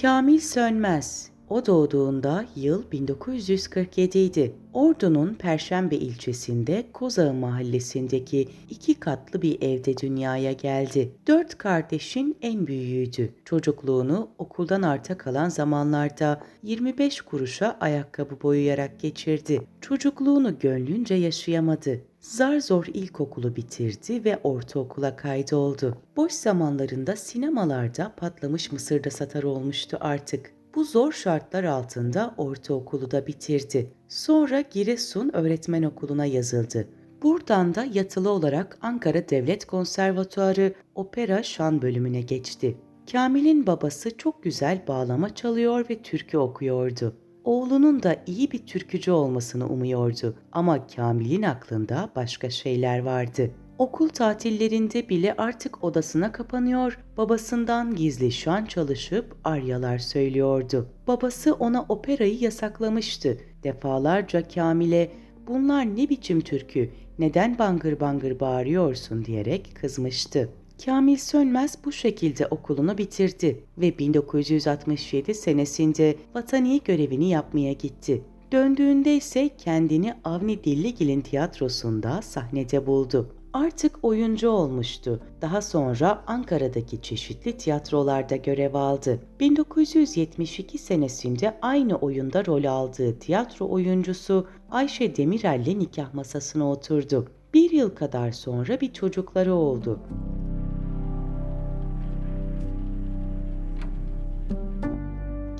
Kamil Sönmez, o doğduğunda yıl 1947 idi. Ordu'nun Perşembe ilçesinde Kozağı mahallesindeki 2 katlı bir evde dünyaya geldi. 4 kardeşin en büyüğüydü. Çocukluğunu okuldan arta kalan zamanlarda 25 kuruşa ayakkabı boyayarak geçirdi. Çocukluğunu gönlünce yaşayamadı. Zar zor ilkokulu bitirdi ve ortaokula kaydoldu. Boş zamanlarında sinemalarda patlamış mısırda satar olmuştu artık. Bu zor şartlar altında ortaokulu da bitirdi. Sonra Giresun Öğretmen Okulu'na yazıldı. Buradan da yatılı olarak Ankara Devlet Konservatuarı Opera Şan bölümüne geçti. Kamil'in babası çok güzel bağlama çalıyor ve türkü okuyordu. Oğlunun da iyi bir türkücü olmasını umuyordu ama Kamil'in aklında başka şeyler vardı. Okul tatillerinde bile artık odasına kapanıyor, babasından gizli şan çalışıp aryalar söylüyordu. Babası ona operayı yasaklamıştı. Defalarca Kamil'e "Bunlar ne biçim türkü, neden bangır bangır bağırıyorsun?" diyerek kızmıştı. Kamil Sönmez bu şekilde okulunu bitirdi ve 1967 senesinde vatani görevini yapmaya gitti. Döndüğünde ise kendini Avni Dilligil'in tiyatrosunda sahnede buldu. Artık oyuncu olmuştu. Daha sonra Ankara'daki çeşitli tiyatrolarda görev aldı. 1972 senesinde aynı oyunda rol aldığı tiyatro oyuncusu Ayşe Demirel'le nikah masasına oturdu. 1 yıl kadar sonra bir çocukları oldu.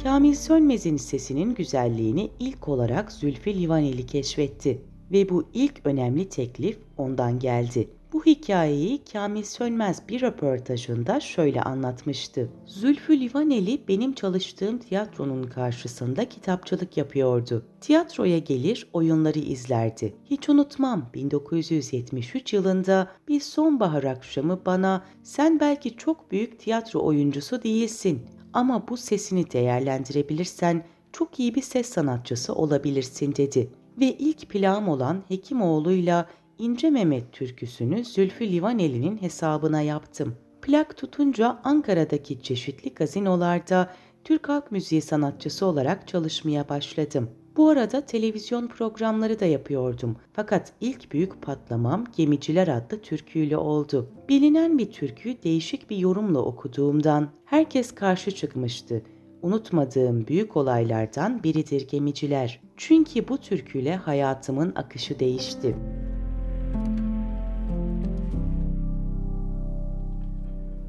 Kamil Sönmez'in sesinin güzelliğini ilk olarak Zülfü Livaneli keşfetti ve bu ilk önemli teklif ondan geldi. Bu hikayeyi Kamil Sönmez bir röportajında şöyle anlatmıştı. Zülfü Livaneli benim çalıştığım tiyatronun karşısında kitapçılık yapıyordu. Tiyatroya gelir, oyunları izlerdi. Hiç unutmam, 1973 yılında bir sonbahar akşamı bana "Sen belki çok büyük tiyatro oyuncusu değilsin ama bu sesini değerlendirebilirsen çok iyi bir ses sanatçısı olabilirsin" dedi. Ve ilk plağım olan Hekimoğlu'yla İnce Memed türküsünü Zülfü Livaneli'nin hesabına yaptım. Plak tutunca Ankara'daki çeşitli gazinolarda Türk halk müziği sanatçısı olarak çalışmaya başladım. Bu arada televizyon programları da yapıyordum. Fakat ilk büyük patlamam Gemiciler adlı türküyle oldu. Bilinen bir türkü değişik bir yorumla okuduğumdan herkes karşı çıkmıştı. Unutmadığım büyük olaylardan biridir Gemiciler. Çünkü bu türküyle hayatımın akışı değişti.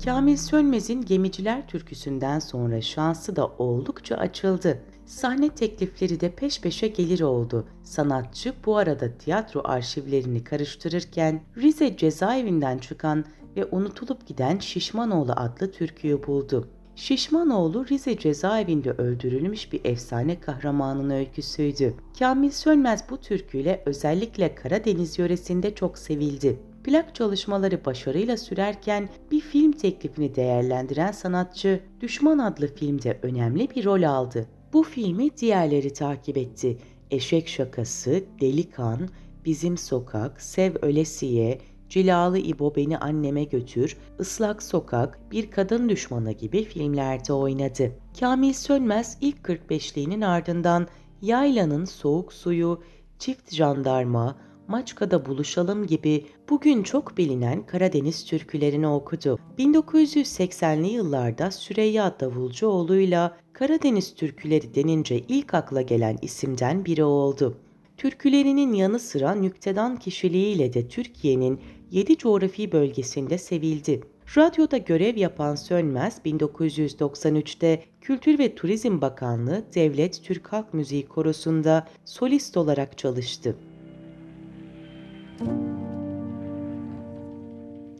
Kamil Sönmez'in Gemiciler türküsünden sonra şansı da oldukça açıldı. Sahne teklifleri de peş peşe gelir oldu. Sanatçı bu arada tiyatro arşivlerini karıştırırken Rize cezaevinden çıkan ve unutulup giden Şişmanoğlu adlı türküyü buldu. Şişmanoğlu Rize cezaevinde öldürülmüş bir efsane kahramanın öyküsüydü. Kamil Sönmez bu türküyle özellikle Karadeniz yöresinde çok sevildi. Plak çalışmaları başarıyla sürerken bir film teklifini değerlendiren sanatçı Düşman adlı filmde önemli bir rol aldı. Bu filmi diğerleri takip etti. Eşek Şakası, Delikan, Bizim Sokak, Sev Ölesiye, Cilalı İbo Beni Anneme Götür, Islak Sokak, Bir Kadın Düşmanı gibi filmlerde oynadı. Kamil Sönmez ilk 45'liğinin ardından Yaylanın Soğuk Suyu, Çift Jandarma, Maçka'da Buluşalım gibi bugün çok bilinen Karadeniz türkülerini okudu. 1980'li yıllarda Süreyya Davulcuoğlu'yla Karadeniz türküleri denince ilk akla gelen isimden biri oldu. Türkülerinin yanı sıra nüktedan kişiliğiyle de Türkiye'nin 7 coğrafi bölgesinde sevildi. Radyoda görev yapan Sönmez, 1993'te Kültür ve Turizm Bakanlığı Devlet Türk Halk Müziği Korosu'nda solist olarak çalıştı.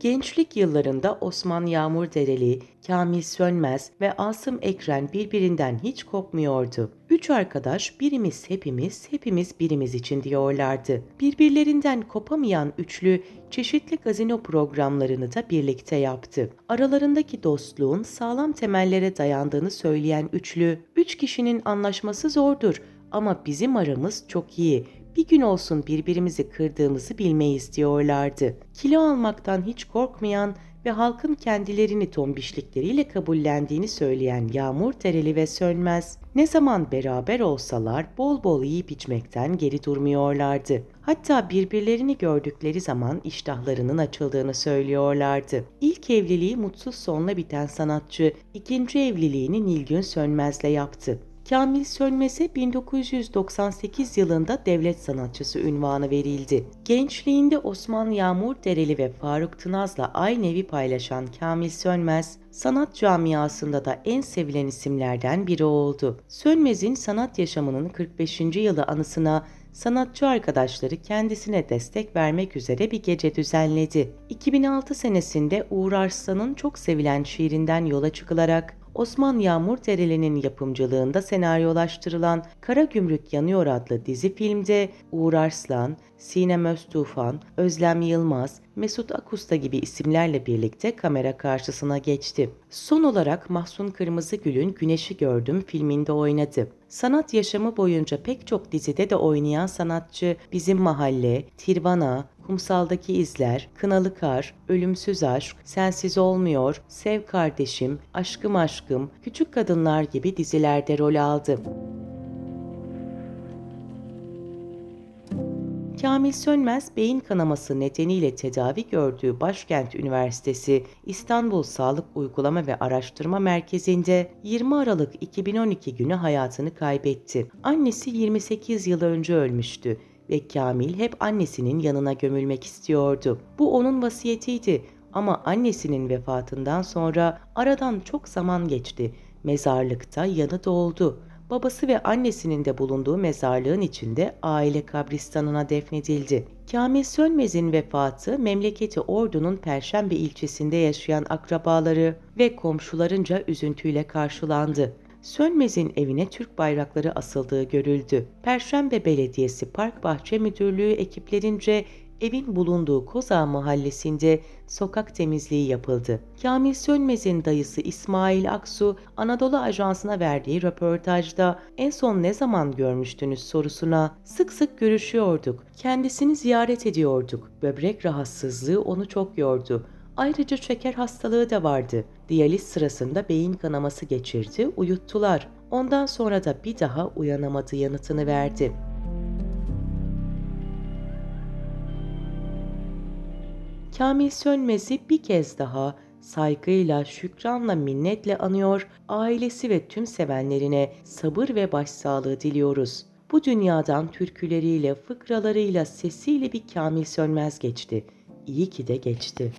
Gençlik yıllarında Osman Yağmurdereli, Kamil Sönmez ve Asım Ekren birbirinden hiç kopmuyordu. 3 arkadaş birimiz hepimiz, hepimiz birimiz için diyorlardı. Birbirlerinden kopamayan üçlü çeşitli gazino programlarını da birlikte yaptı. Aralarındaki dostluğun sağlam temellere dayandığını söyleyen üçlü, "3 kişinin anlaşması zordur ama bizim aramız çok iyi. Bir gün olsun birbirimizi kırdığımızı bilmeyiz" diyorlardı. Kilo almaktan hiç korkmayan ve halkın kendilerini tombişlikleriyle kabullendiğini söyleyen Yağmurdereli ve Sönmez, ne zaman beraber olsalar bol bol yiyip içmekten geri durmuyorlardı. Hatta birbirlerini gördükleri zaman iştahlarının açıldığını söylüyorlardı. İlk evliliği mutsuz sonla biten sanatçı, ikinci evliliğini Nilgün Sönmez'le yaptı. Kamil Sönmez'e 1998 yılında devlet sanatçısı unvanı verildi. Gençliğinde Osman Yağmurdereli ve Faruk Tınaz'la aynı evi paylaşan Kamil Sönmez, sanat camiasında da en sevilen isimlerden biri oldu. Sönmez'in sanat yaşamının 45. yılı anısına sanatçı arkadaşları kendisine destek vermek üzere bir gece düzenledi. 2006 senesinde Uğur Arslan'ın çok sevilen şiirinden yola çıkılarak Osman Yağmurdereli'nin yapımcılığında senaryolaştırılan Karagümrük Yanıyor adlı dizi filmde Uğur Arslan, Sinem Öztufan, Özlem Yılmaz, Mesut Akusta gibi isimlerle birlikte kamera karşısına geçti. Son olarak Mahsun Kırmızıgül'ün Güneşi Gördüm filminde oynadı. Sanat yaşamı boyunca pek çok dizide de oynayan sanatçı Bizim Mahalle, Tirvana, Kumsaldaki İzler, Kınalı Kar, Ölümsüz Aşk, Sensiz Olmuyor, Sev Kardeşim, Aşkım Aşkım, Küçük Kadınlar gibi dizilerde rol aldı. Kamil Sönmez, beyin kanaması nedeniyle tedavi gördüğü Başkent Üniversitesi İstanbul Sağlık Uygulama ve Araştırma Merkezi'nde 20 Aralık 2012 günü hayatını kaybetti. Annesi 28 yıl önce ölmüştü ve Kamil hep annesinin yanına gömülmek istiyordu. Bu onun vasiyetiydi ama annesinin vefatından sonra aradan çok zaman geçti. Mezarlıkta yanı doldu. Babası ve annesinin de bulunduğu mezarlığın içinde aile kabristanına defnedildi. Kamil Sönmez'in vefatı memleketi Ordu'nun Perşembe ilçesinde yaşayan akrabaları ve komşularınca üzüntüyle karşılandı. Sönmez'in evine Türk bayrakları asıldığı görüldü. Perşembe Belediyesi Park Bahçe Müdürlüğü ekiplerince evin bulunduğu Kozağı mahallesinde sokak temizliği yapıldı. Kamil Sönmez'in dayısı İsmail Aksu, Anadolu Ajansı'na verdiği röportajda "En son ne zaman görmüştünüz?" sorusuna "Sık sık görüşüyorduk, kendisini ziyaret ediyorduk. Böbrek rahatsızlığı onu çok yordu. Ayrıca şeker hastalığı da vardı. Diyaliz sırasında beyin kanaması geçirdi, uyuttular. Ondan sonra da bir daha uyanamadı" yanıtını verdi. Kamil Sönmez'i bir kez daha saygıyla, şükranla, minnetle anıyor, ailesi ve tüm sevenlerine sabır ve başsağlığı diliyoruz. Bu dünyadan türküleriyle, fıkralarıyla, sesiyle bir Kamil Sönmez geçti. İyi ki de geçti.